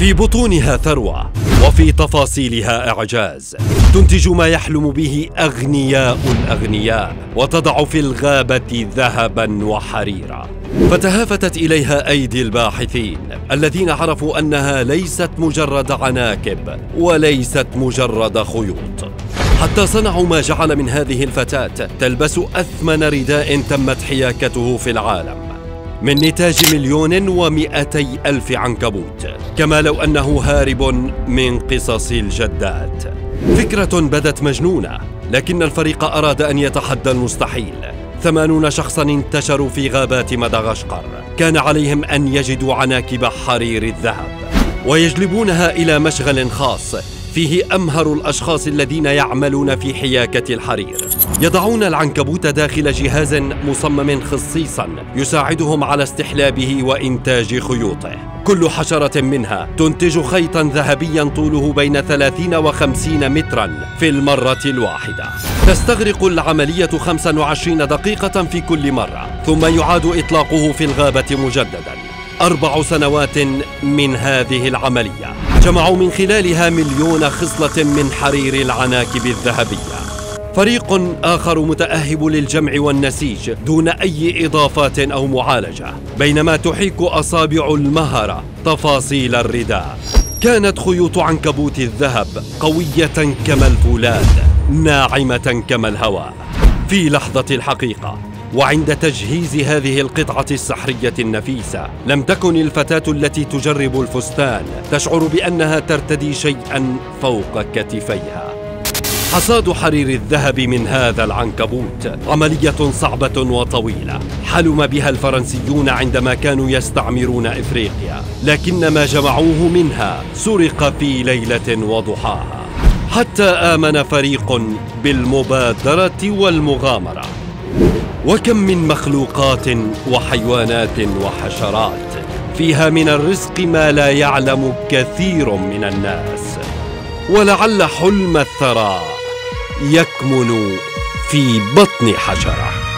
في بطونها ثروة وفي تفاصيلها إعجاز، تنتج ما يحلم به أغنياء وتضع في الغابة ذهبا وحريرا. فتهافتت إليها أيدي الباحثين الذين عرفوا أنها ليست مجرد عناكب وليست مجرد خيوط، حتى صنعوا ما جعل من هذه الفتاة تلبس أثمن رداء تمت حياكته في العالم، من نتاج 1,200,000 عنكبوت، كما لو أنه هارب من قصص الجدات. فكرة بدت مجنونة، لكن الفريق أراد أن يتحدى المستحيل. 80 شخصاً انتشروا في غابات مدغشقر، كان عليهم أن يجدوا عناكب حرير الذهب ويجلبونها إلى مشغل خاص فيه أمهر الأشخاص الذين يعملون في حياكة الحرير. يضعون العنكبوت داخل جهاز مصمم خصيصا يساعدهم على استحلابه وإنتاج خيوطه. كل حشرة منها تنتج خيطا ذهبيا طوله بين 30 و50 مترا في المرة الواحدة. تستغرق العملية 25 دقيقة في كل مرة، ثم يعاد إطلاقه في الغابة مجددا. 4 سنوات من هذه العملية جمعوا من خلالها 1,000,000 خصلة من حرير العناكب الذهبية. فريق آخر متأهب للجمع والنسيج دون أي إضافات أو معالجة، بينما تحيك أصابع المهرة تفاصيل الرداء. كانت خيوط عنكبوت الذهب قوية كما الفولاذ، ناعمة كما الهواء. في لحظة الحقيقة وعند تجهيز هذه القطعة السحرية النفيسة، لم تكن الفتاة التي تجرب الفستان تشعر بأنها ترتدي شيئا فوق كتفيها. حصاد حرير الذهب من هذا العنكبوت عملية صعبة وطويلة، حلم بها الفرنسيون عندما كانوا يستعمرون إفريقيا، لكن ما جمعوه منها سرق في ليلة وضحاها. حتى آمن فريق بالمبادرة والمغامرة. وكم من مخلوقات وحيوانات وحشرات فيها من الرزق ما لا يعلم كثير من الناس، ولعل حلم الثراء يكمن في بطن حشرة.